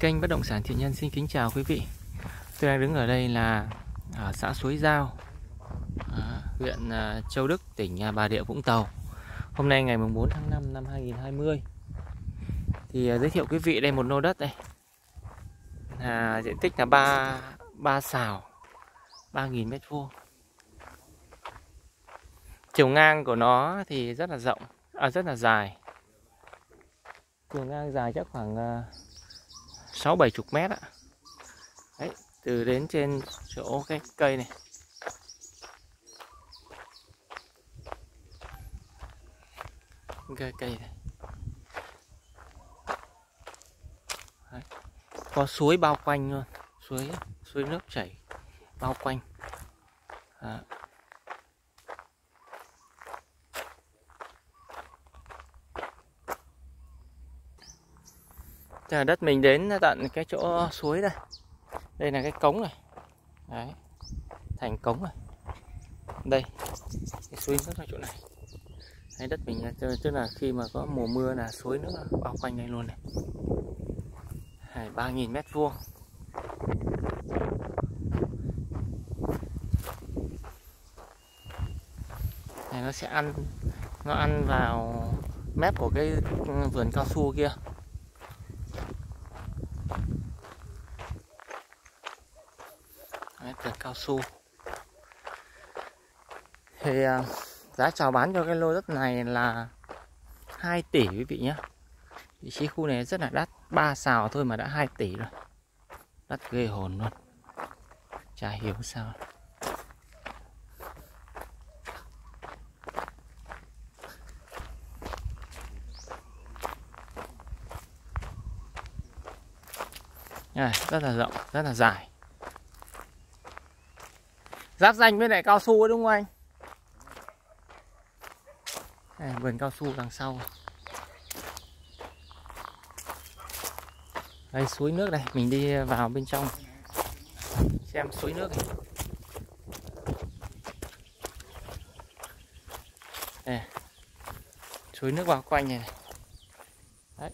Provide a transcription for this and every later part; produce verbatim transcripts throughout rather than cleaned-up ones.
Kênh Bất Động Sản Thiện Nhân xin kính chào quý vị. Tôi đang đứng ở đây là ở xã Suối Rao, huyện Châu Đức, tỉnh Bà Rịa Vũng Tàu. Hôm nay ngày mùng bốn tháng năm năm hai nghìn không trăm hai mươi. Thì giới thiệu quý vị đây một lô đất đây. À, diện tích là ba ba sào, ba nghìn mét vuông. Chiều ngang của nó thì rất là rộng, à, rất là dài. Chiều ngang dài chắc khoảng sáu bảy chục mét ạ. Đấy, từ đến trên chỗ cái cây này. Cái cây này. Đấy. Có suối bao quanh luôn, suối suối nước chảy bao quanh. Đó. Đất mình đến tận cái chỗ suối đây. Đây là cái cống này. Đấy. Thành cống này. Đây. Cái suối nước ở chỗ này. Đấy, đất mình tức là khi mà có mùa mưa là suối nước bao quanh đây luôn này. ba nghìn mét vuông. Này nó sẽ ăn nó ăn vào mép của cái vườn cao su kia. Đấy, vườn cao su. Thì uh, giá chào bán cho cái lô đất này là hai tỷ quý vị nhé. Vị trí khu này rất là đắt, ba sào thôi mà đã hai tỷ rồi. Đắt ghê hồn luôn. Chả hiểu sao. À, rất là rộng, rất là dài. Giáp danh với lại cao su đúng không anh? Đây, vườn cao su đằng sau. Đây suối nước đây, mình đi vào bên trong xem suối nước này. Đây, suối nước bao quanh này. Đấy,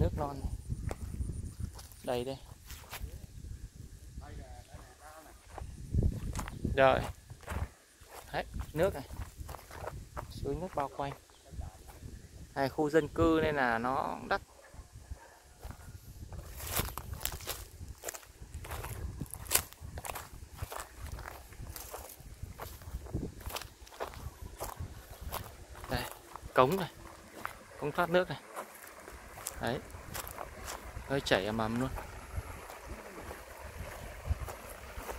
nước non này. Đây đây. Rồi. Đấy, nước này. Suối nước bao quanh. Này khu dân cư nên là nó đắt. Đây, cống này. Cống thoát nước này. Đấy. Nó chảy ầm ầm luôn.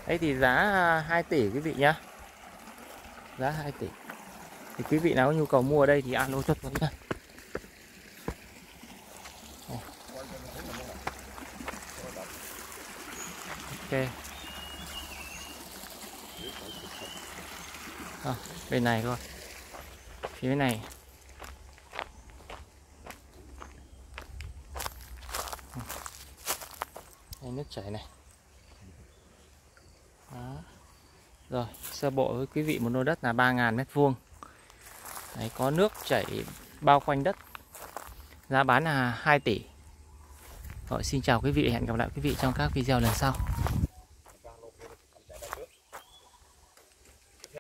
Đấy thì giá hai tỷ quý vị nhá. Giá hai tỷ. Thì quý vị nào có nhu cầu mua ở đây thì alo cho tôi nhá. Ok. À, bên này thôi. Phía này. Đây nước chảy này. Đó. Rồi, sơ bộ với quý vị một lô đất là ba nghìn mét vuông. Đấy, có nước chảy bao quanh đất. Giá bán là hai tỷ. Rồi, xin chào quý vị, hẹn gặp lại quý vị trong các video lần sau.